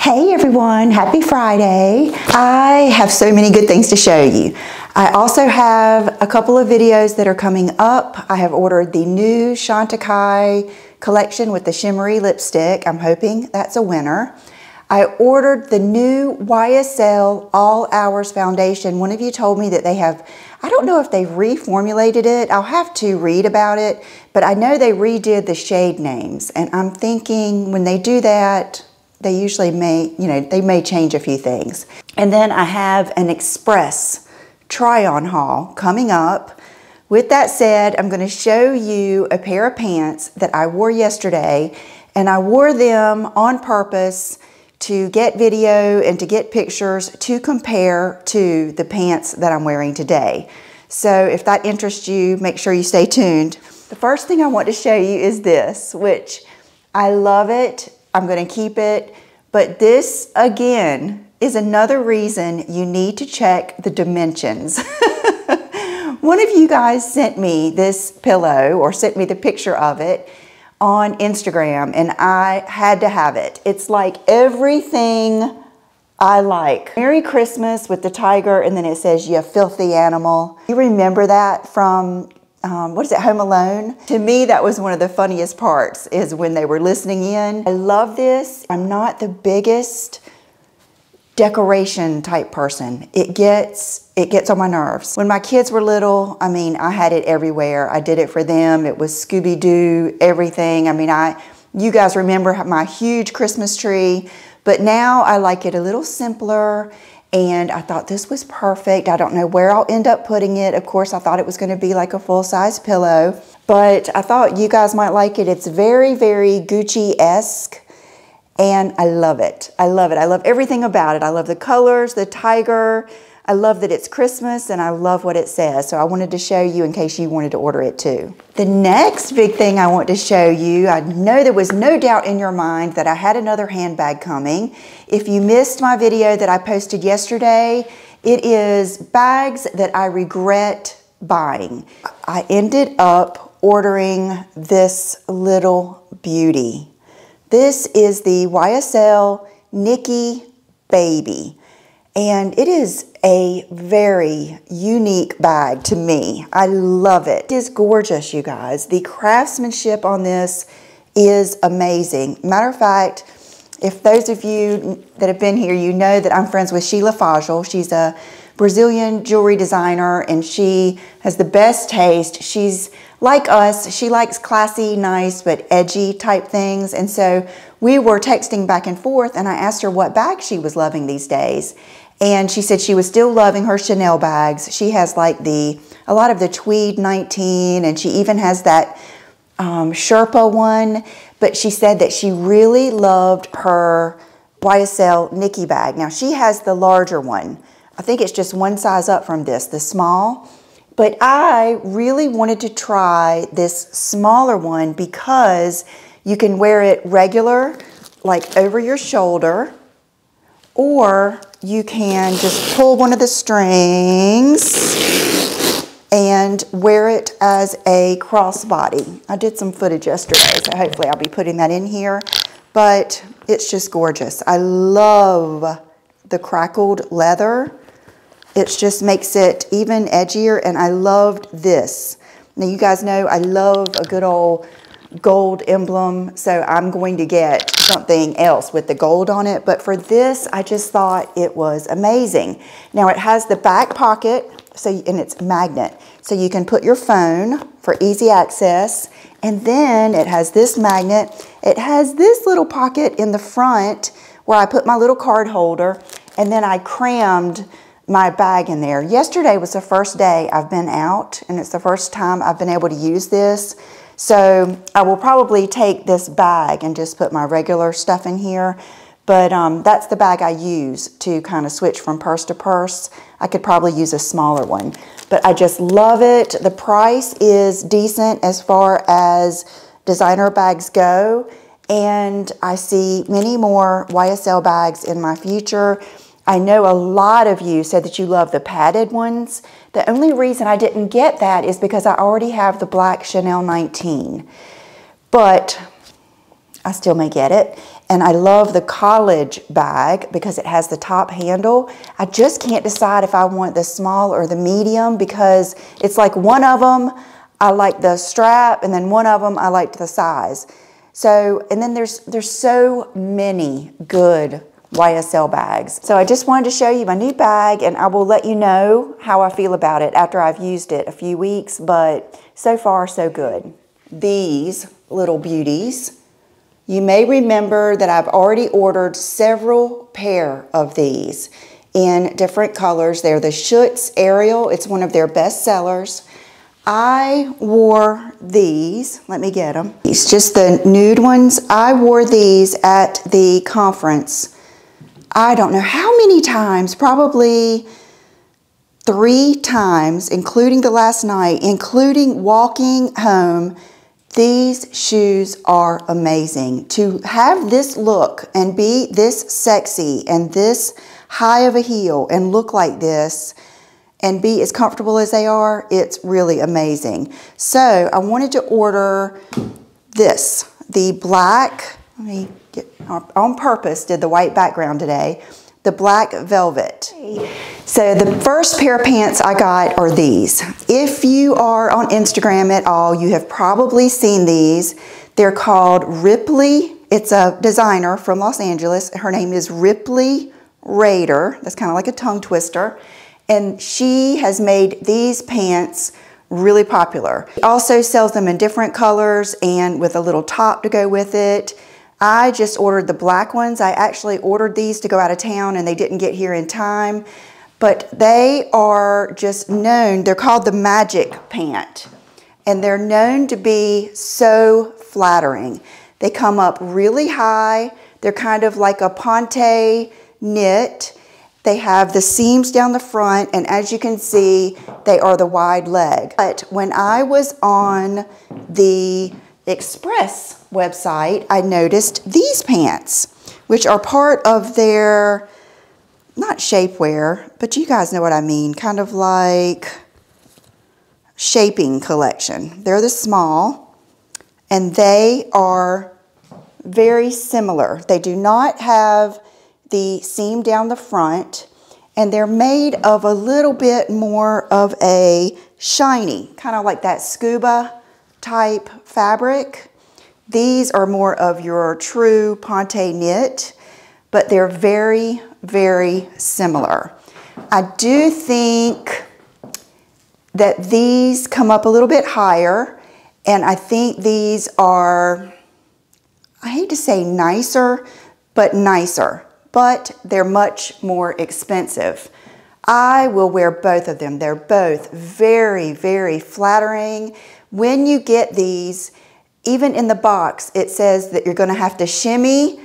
Hey everyone, happy Friday. I have so many good things to show you. I also have a couple of videos that are coming up. I have ordered the new Chantecaille collection with the shimmery lipstick. I'm hoping that's a winner. I ordered the new YSL All Hours Foundation. One of you told me that they have, I don't know if they've reformulated it. I'll have to read about it, but I know they redid the shade names. And I'm thinking when they do that, they usually may, you know, they may change a few things. And then I have an express try-on haul coming up. With that said, I'm gonna show you a pair of pants that I wore yesterday, and I wore them on purpose to get video and to get pictures to compare to the pants that I'm wearing today. So if that interests you, make sure you stay tuned. The first thing I want to show you is this, which I love it, I'm gonna keep it, but this again is another reason you need to check the dimensions. One of you guys sent me this pillow or sent me the picture of it on Instagram, and I had to have it. It's like everything I like. Merry Christmas with the tiger, and then it says, you filthy animal. You remember that from, what is it, Home Alone? To me, that was one of the funniest parts, is when they were listening in. I love this. I'm not the biggest decoration type person. It gets on my nerves. When my kids were little, I mean, I had it everywhere. I did it for them. It was Scooby-Doo, everything. I mean, you guys remember my huge Christmas tree, but now I like it a little simpler, and I thought this was perfect. I don't know where I'll end up putting it. Of course, I thought it was gonna be like a full-size pillow, but I thought you guys might like it. It's very, very Gucci-esque. And I love it. I love it. I love everything about it. I love the colors, the tiger. I love that it's Christmas, and I love what it says. So I wanted to show you in case you wanted to order it too. The next big thing I want to show you, I know there was no doubt in your mind that I had another handbag coming. If you missed my video that I posted yesterday, it is bags that I regret buying. I ended up ordering this little beauty. This is the YSL Niki Baby, and it is a very unique bag to me. I love it. It is gorgeous, you guys. The craftsmanship on this is amazing. Matter of fact, if those of you that have been here, you know that I'm friends with Sheila Fagel. She's a Brazilian jewelry designer, and she has the best taste. She's like us, she likes classy, nice, but edgy type things. And so we were texting back and forth, and I asked her what bag she was loving these days. And she said she was still loving her Chanel bags. She has like a lot of the Tweed 19, and she even has that Sherpa one. But she said that she really loved her YSL Niki bag. Now she has the larger one. I think it's just one size up from this, the small. But I really wanted to try this smaller one because you can wear it regular, like over your shoulder, or you can just pull one of the strings and wear it as a crossbody. I did some footage yesterday, so hopefully I'll be putting that in here. But it's just gorgeous. I love the crackled leather. It just makes it even edgier, and I loved this. Now you guys know I love a good old gold emblem, so I'm going to get something else with the gold on it, but for this I just thought it was amazing. Now it has the back pocket, and it's magnet, so you can put your phone for easy access, and then it has this magnet. It has this little pocket in the front where I put my little card holder, and then I crammed my bag in there. Yesterday was the first day I've been out, and it's the first time I've been able to use this. So I will probably take this bag and just put my regular stuff in here. But that's the bag I use to kind of switch from purse to purse. I could probably use a smaller one, but I just love it. The price is decent as far as designer bags go. And I see many more YSL bags in my future. I know a lot of you said that you love the padded ones. The only reason I didn't get that is because I already have the black Chanel 19, but I still may get it. And I love the college bag because it has the top handle. I just can't decide if I want the small or the medium because it's like one of them, I like the strap, and then one of them, I liked the size. So, and then there's so many good YSL bags. So I just wanted to show you my new bag, and I will let you know how I feel about it after I've used it a few weeks, but so far, so good. These little beauties. You may remember that I've already ordered several pair of these in different colors. They're the Schutz Ariel. It's one of their best sellers. I wore these. Let me get them. It's just the nude ones. I wore these at the conference. I don't know how many times, probably 3 times, including the last night, including walking home. These shoes are amazing. To have this look and be this sexy and this high of a heel and look like this and be as comfortable as they are, it's really amazing. So I wanted to order this, the black, let me get, on purpose did the white background today, the black velvet. So the first pair of pants I got are these. If you are on Instagram at all, you have probably seen these. They're called Ripley. It's a designer from Los Angeles. Her name is Ripley Rader. That's kind of like a tongue twister. And she has made these pants really popular. She also sells them in different colors and with a little top to go with it. I just ordered the black ones. I actually ordered these to go out of town and they didn't get here in time, but they are just known. They're called the magic pant and they're known to be so flattering. They come up really high. They're kind of like a ponte knit. They have the seams down the front, and as you can see, they are the wide leg. But when I was on the Express website, I noticed these pants, which are part of their, not shapewear, but you guys know what I mean, kind of like shaping collection. They're the small, and they are very similar. They do not have the seam down the front, and they're made of a little bit more of a shiny, kind of like that scuba type fabric. These are more of your true ponte knit, but they're very, very similar. I do think that these come up a little bit higher, and I think these are, I hate to say nicer, but they're much more expensive. I will wear both of them. They're both very, very flattering. When you get these, even in the box, it says that you're going to have to shimmy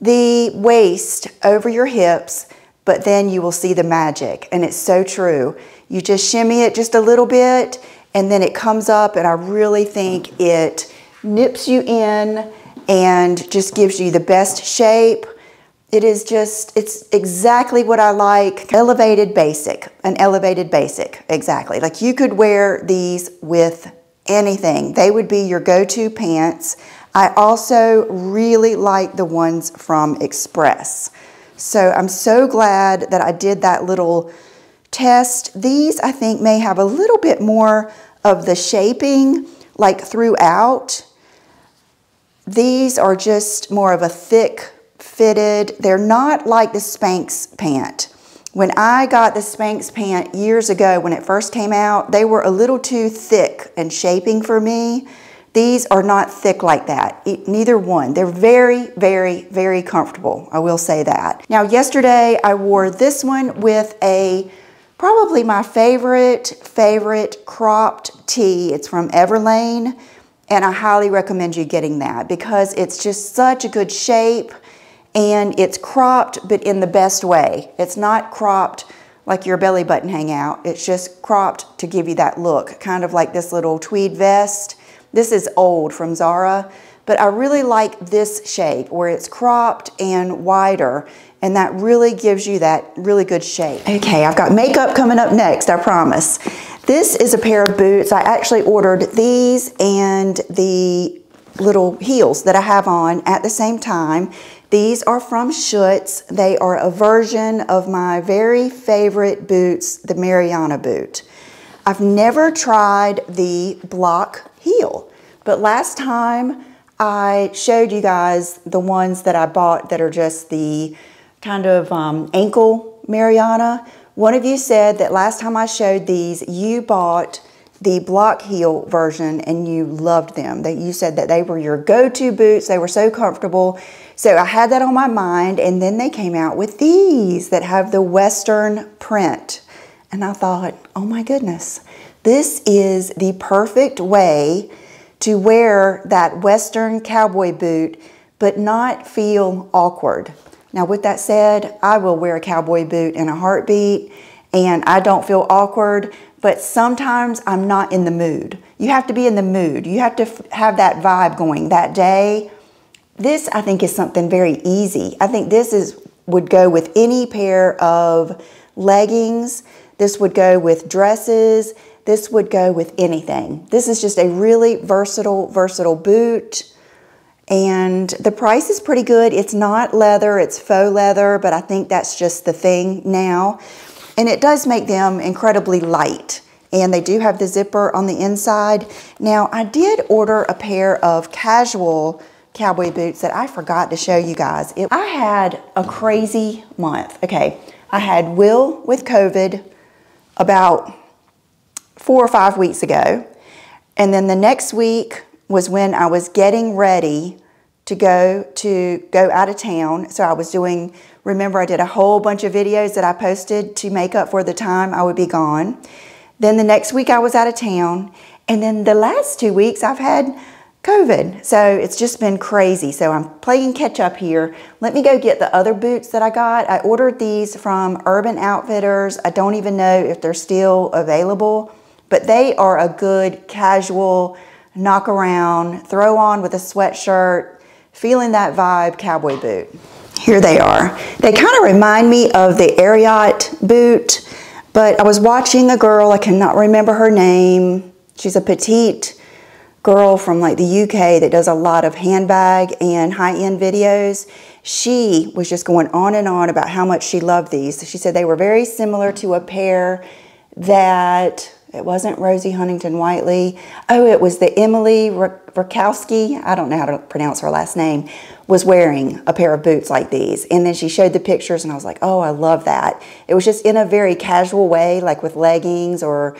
the waist over your hips, but then you will see the magic. And it's so true. You just shimmy it just a little bit, and then it comes up, and I really think it nips you in and just gives you the best shape. It is just, it's exactly what I like. Elevated basic, an elevated basic, exactly. Like you could wear these with anything. They would be your go-to pants. I also really like the ones from Express. So I'm so glad that I did that little test. These I think may have a little bit more of the shaping like throughout. These are just more of a thick fitted. They're not like the Spanx pant. When I got the Spanx pant years ago, when it first came out, they were a little too thick and shaping for me. These are not thick like that, neither one. They're very, very, very comfortable. I will say that. Now, yesterday I wore this one with a, probably my favorite cropped tee. It's from Everlane, and I highly recommend you getting that because it's just such a good shape. And it's cropped, but in the best way. It's not cropped like your belly button hang out. It's just cropped to give you that look, kind of like this little tweed vest. This is old from Zara, but I really like this shape where it's cropped and wider, and that really gives you that really good shape. Okay, I've got makeup coming up next, I promise. This is a pair of boots. I actually ordered these and the little heels that I have on at the same time. These are from Schutz. They are a version of my very favorite boots, the Maryana boot. I've never tried the block heel, but last time I showed you guys the ones that I bought that are just the kind of ankle Maryana. One of you said that last time I showed these, you bought the block heel version and you loved them. That you said that they were your go-to boots. They were so comfortable. So I had that on my mind, and then they came out with these that have the Western print. And I thought, oh my goodness, this is the perfect way to wear that Western cowboy boot, but not feel awkward. Now with that said, I will wear a cowboy boot in a heartbeat and I don't feel awkward, but sometimes I'm not in the mood. You have to be in the mood. You have to have that vibe going that day. This I think is something very easy. I think this would go with any pair of leggings. This would go with dresses. This would go with anything. This is just a really versatile boot. And the price is pretty good. It's not leather, it's faux leather, but I think that's just the thing now. And it does make them incredibly light. And they do have the zipper on the inside. Now, I did order a pair of casual cowboy boots that I forgot to show you guys. I had a crazy month. Okay, I had Will with COVID about 4 or 5 weeks ago. And then the next week was when I was getting ready to go out of town. So I was doing, remember I did a whole bunch of videos that I posted to make up for the time I would be gone. Then the next week I was out of town. And then the last 2 weeks I've had COVID. So it's just been crazy. So I'm playing catch up here. Let me go get the other boots that I got. I ordered these from Urban Outfitters. I don't even know if they're still available, but they are a good casual knock around, throw on with a sweatshirt, feeling that vibe cowboy boot. Here they are. They kind of remind me of the Ariat boot, but I was watching a girl, I cannot remember her name. She's a petite girl from like the UK that does a lot of handbag and high-end videos. She was just going on and on about how much she loved these. She said they were very similar to a pair that, it wasn't Rosie Huntington-Whiteley. Oh, it was the Emily Rakowski, I don't know how to pronounce her last name, was wearing a pair of boots like these. And then she showed the pictures and I was like, oh, I love that. It was just in a very casual way, like with leggings or,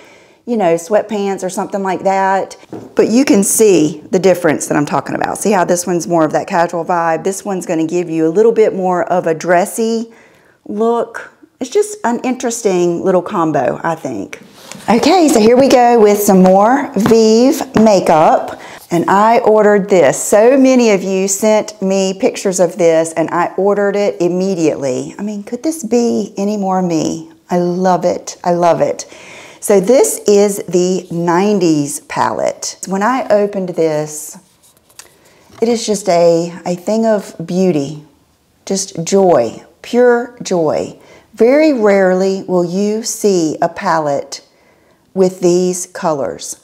you know, sweatpants or something like that. But you can see the difference that I'm talking about. See how this one's more of that casual vibe. This one's gonna give you a little bit more of a dressy look. It's just an interesting little combo, I think. Okay, so here we go with some more Vieve makeup. And I ordered this. So many of you sent me pictures of this and I ordered it immediately. I mean, could this be any more me? I love it, I love it. So this is the 90s palette. When I opened this, it is just a thing of beauty, just joy, pure joy. Very rarely will you see a palette with these colors.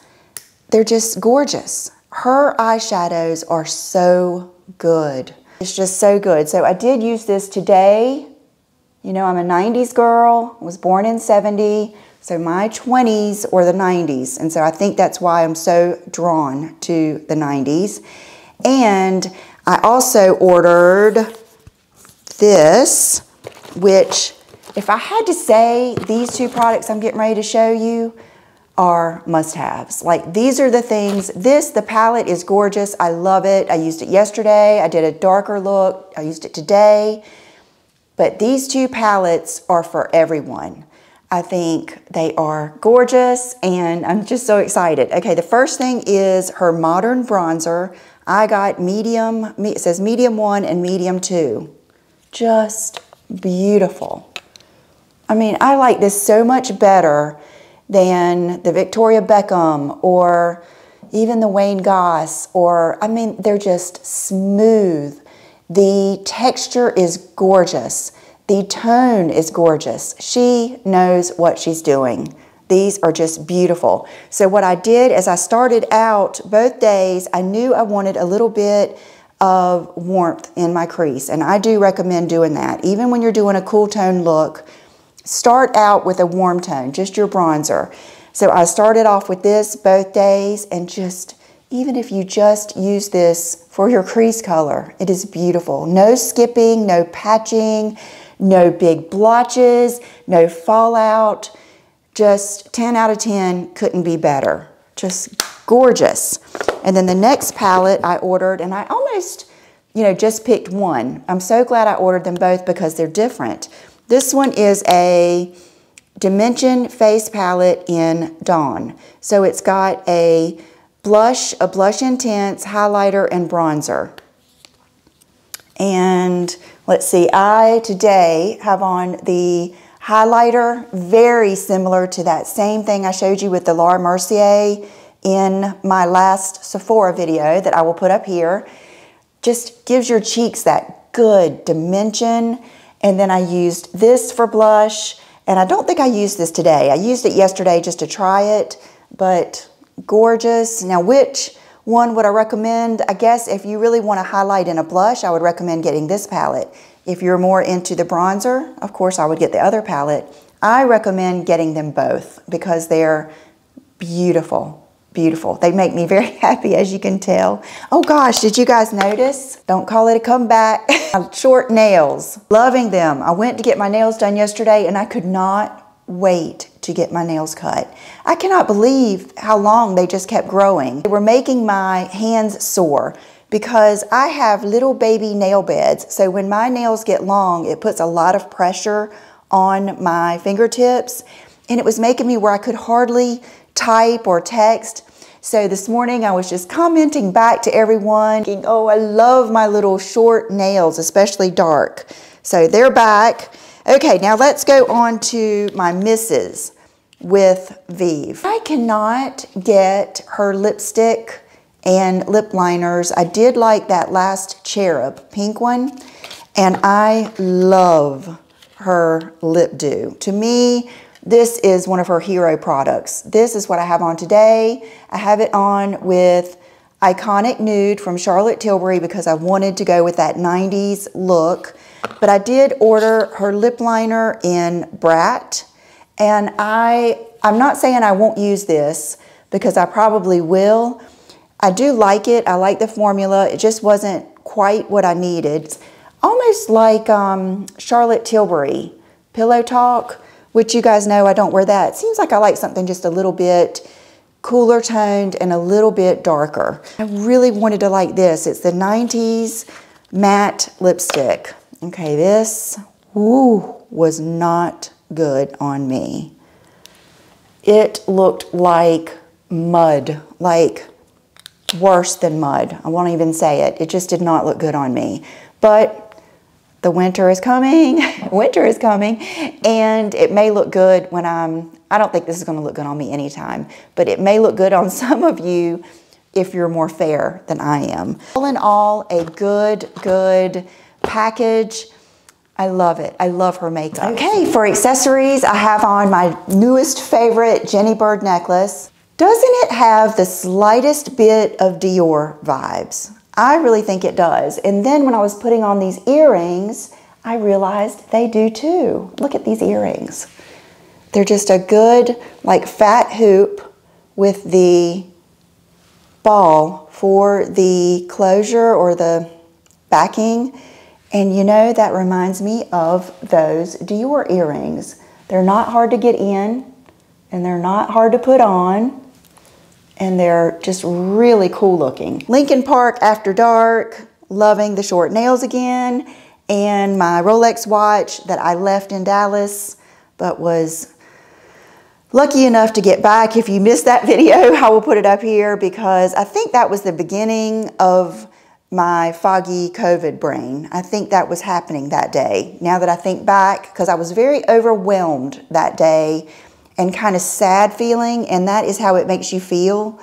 They're just gorgeous. Her eyeshadows are so good. It's just so good. So I did use this today. You know, I'm a 90s girl, I was born in 70, so my 20s or the 90s. And so I think that's why I'm so drawn to the 90s. And I also ordered this, which, if I had to say, these 2 products I'm getting ready to show you are must-haves. Like, these are the things. The palette is gorgeous. I love it. I used it yesterday. I did a darker look. I used it today. But these 2 palettes are for everyone. I think they are gorgeous, and I'm just so excited. Okay, the first thing is her Modern Bronzer. I got medium, it says medium 1 and medium 2. Just beautiful. I mean, I like this so much better than the Victoria Beckham or even the Wayne Goss, or, I mean, they're just smooth. The texture is gorgeous. The tone is gorgeous. She knows what she's doing. These are just beautiful. So what I did is I started out both days, I knew I wanted a little bit of warmth in my crease. And I do recommend doing that. Even when you're doing a cool tone look, start out with a warm tone, just your bronzer. So I started off with this both days, and just, even if you just use this for your crease color, it is beautiful. No skipping, no patching, no big blotches, no fallout. Just 10 out of 10, couldn't be better. Just gorgeous. And then the next palette I ordered, and I almost, you know, just picked one. I'm so glad I ordered them both because they're different. This one is a Dimension Face Palette in Dawn. So it's got a blush intense, highlighter, and bronzer. And let's see, I today have on the highlighter, very similar to that same thing I showed you with the Laura Mercier in my last Sephora video that I will put up here. Just gives your cheeks that good dimension. And then I used this for blush, and I don't think I used this today. I used it yesterday just to try it, but gorgeous. Now, which one would I recommend? I guess if you really want to highlight in a blush, I would recommend getting this palette. If you're more into the bronzer, of course, I would get the other palette. I recommend getting them both because they're beautiful, beautiful. They make me very happy, as you can tell. Oh gosh, did you guys notice? Don't call it a comeback. Short nails, loving them. I went to get my nails done yesterday and I could not wait to get my nails cut. I cannot believe how long they just kept growing. They were making my hands sore because I have little baby nail beds. So when my nails get long, it puts a lot of pressure on my fingertips, and it was making me where I could hardly type or text. So this morning I was just commenting back to everyone, thinking, oh, I love my little short nails, especially dark. So they're back. Okay, now let's go on to my misses with Vieve. I cannot get her lipstick and lip liners. I did like that last Cherub pink one, and I love her lip dew. To me, this is one of her hero products. This is what I have on today. I have it on with Iconic Nude from Charlotte Tilbury because I wanted to go with that 90s look. But I did order her lip liner in Brat, and I'm not saying I won't use this because I probably will. I do like it. I like the formula. It just wasn't quite what I needed. It's almost like Charlotte Tilbury Pillow Talk, which you guys know I don't wear that. It seems like I like something just a little bit cooler toned and a little bit darker. I really wanted to like this. It's the 90s matte lipstick. Okay, this was not good on me. It looked like mud, like worse than mud. I won't even say it. It just did not look good on me. But the winter is coming. Winter is coming, and it may look good when I don't think this is going to look good on me anytime, but it may look good on some of you if you're more fair than I am. All in all, a good package. I love it. I love her makeup. Okay, for accessories, I have on my newest favorite Jenny Bird necklace. Doesn't it have the slightest bit of Dior vibes? I really think it does. And then when I was putting on these earrings, I realized they do too. Look at these earrings. They're just a good, like, fat hoop with the ball for the closure or the backing. And you know, that reminds me of those Dior earrings. They're not hard to get in, and they're not hard to put on, and they're just really cool looking. Linkin Park After Dark, loving the short nails again, and my Rolex watch that I left in Dallas but was lucky enough to get back. If you missed that video, I will put it up here because I think that was the beginning of my foggy COVID brain. I think that was happening that day. Now that I think back, because I was very overwhelmed that day and kind of sad feeling, and that is how it makes you feel.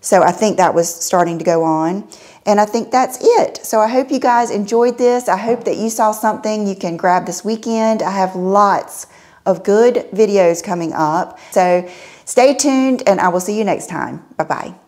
So I think that was starting to go on, and I think that's it. So I hope you guys enjoyed this. I hope that you saw something you can grab this weekend. I have lots of good videos coming up. So stay tuned, and I will see you next time. Bye-bye.